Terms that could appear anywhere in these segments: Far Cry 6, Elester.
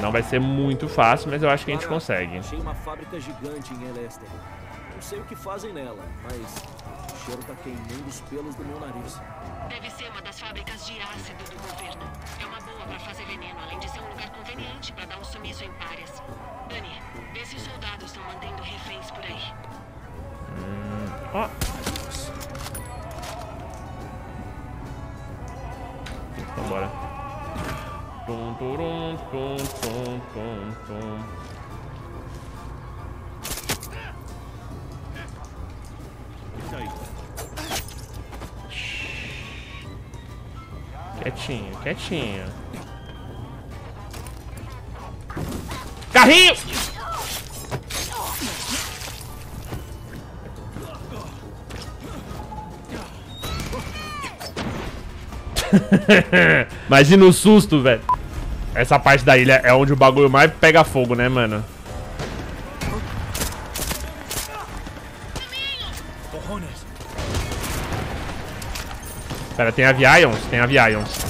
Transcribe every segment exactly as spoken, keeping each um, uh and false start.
Não vai ser muito fácil, mas eu acho que a gente consegue. Achei uma fábrica gigante em Elester. Não sei o que fazem nela, mas o cheiro tá queimando os pelos do meu nariz. Deve ser uma das fábricas de ácido do governo. É uma boa pra fazer veneno, além de ser um lugar conveniente pra dar um sumiço em párias. Dani, vê se os soldados estão mantendo reféns por aí. Hum, ó. Então bora. Tum, turum, tum, tum, tum, tum. Isso aí. Quietinho, quietinho. Carrinho! Imagina o susto, velho. Essa parte da ilha é onde o bagulho mais pega fogo, né, mano? Pera, tem aviões? Tem aviões.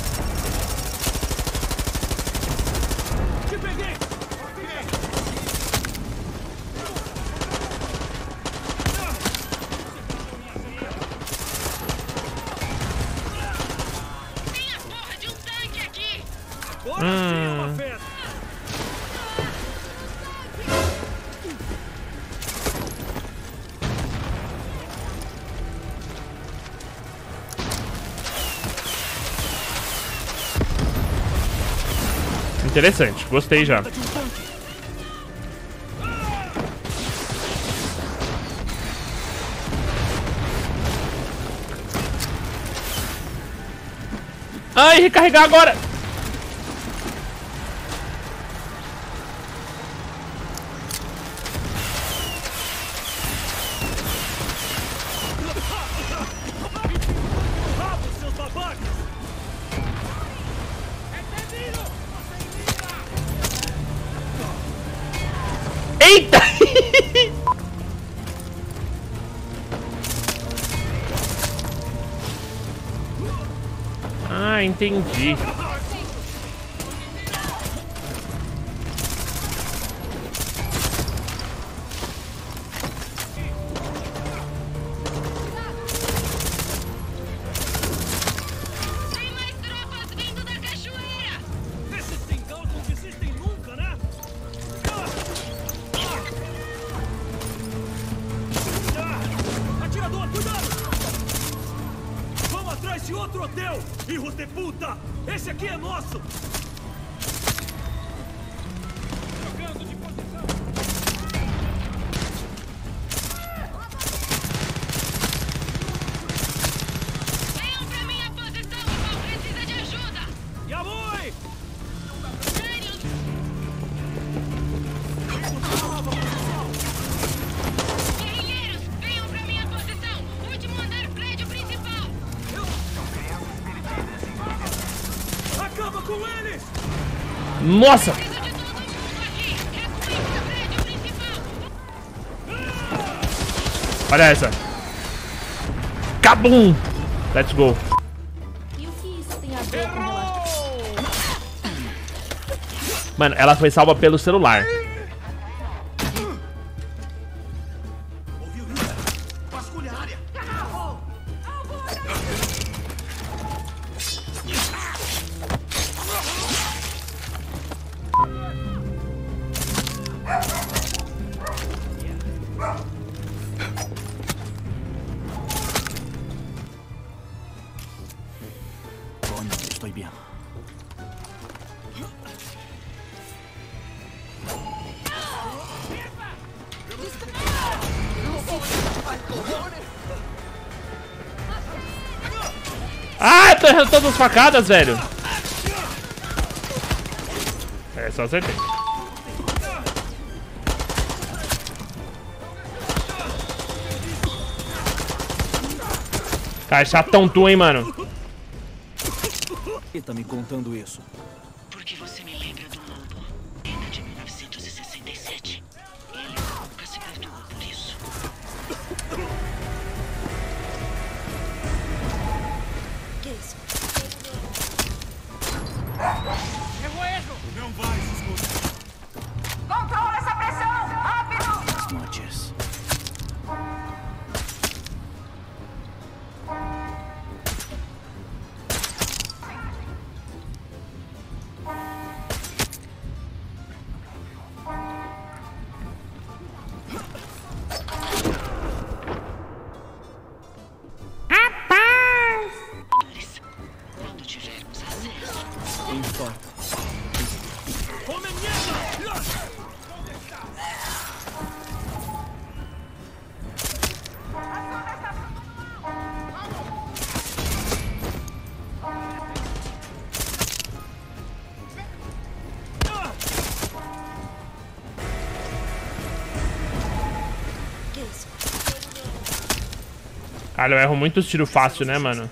Hum. Interessante, gostei já. Ai, recarregar agora! Eita! Ah, entendi. Outro hotel, hijos de puta! Esse aqui é nosso! Trocando de posição! Venham pra minha posição, irmão! Precisa de ajuda! Yamui! Guerrilheiros, venham pra minha posição! Último andar, prédio principal! Acaba com eles! Nossa! Olha essa! Cabum! Let's go! E o que isso tem a ver com o celular? Mano, ela foi salva pelo celular. Ah, eu tô errando todas as facadas, velho. É, só acertei. Cara, chatão tu, hein, mano. Por que tá me contando isso? Porque você me lembra do lobo. Ainda de mil novecentos e sessenta e sete. Ele nunca se perdoou por isso. Que isso? Não vai se esconder. Listo. ¡Come mierda! ¿Dónde está? Cara, eu erro muito tiro fácil, né, mano?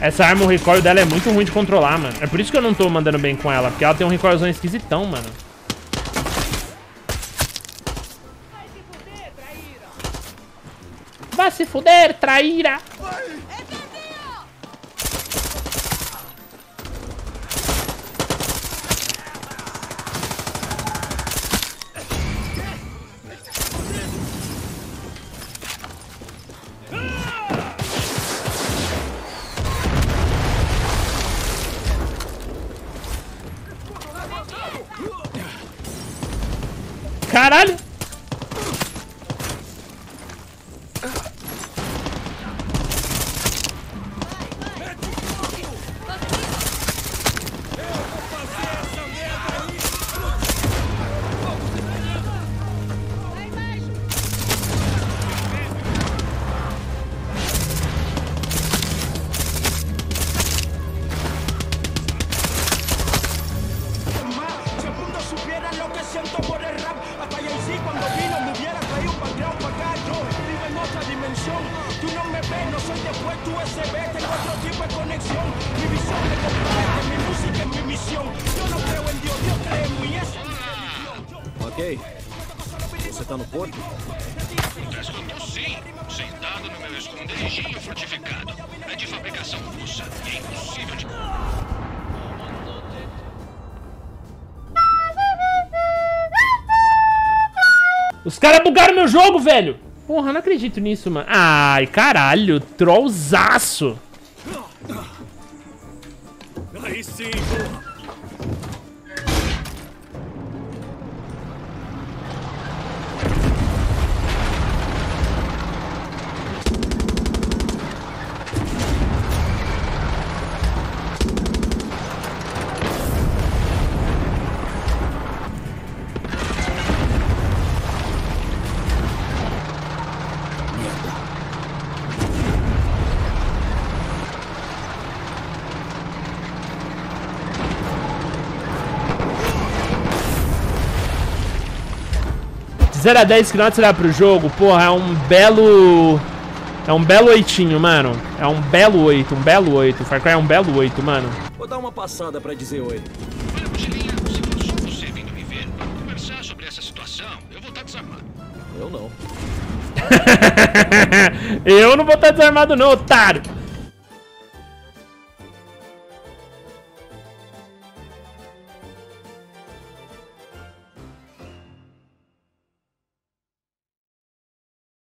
Essa arma, o recoil dela é muito ruim de controlar, mano. É por isso que eu não tô mandando bem com ela, porque ela tem um recoilzão esquisitão, mano. Vai se fuder, traíra! Caralho! Ok, você tá no porto? Escutou sim, sentado no meu esconderijo fortificado. É de fabricação russa e é impossível de... Os caras bugaram meu jogo, velho! Porra, não acredito nisso, mano. Ai, caralho, trollzaço! Aí sim, porra! zero a dez que nota será pro jogo, porra, é um belo... É um belo oitinho, mano. É um belo oito, um belo oito. Far Cry é um belo oito, mano. Vou dar uma passada pra dizer oito. Olha, mochilinha, se for só você vindo me ver para conversar sobre essa situação, eu vou estar desarmado. Eu não. Eu não vou estar desarmado não, otário.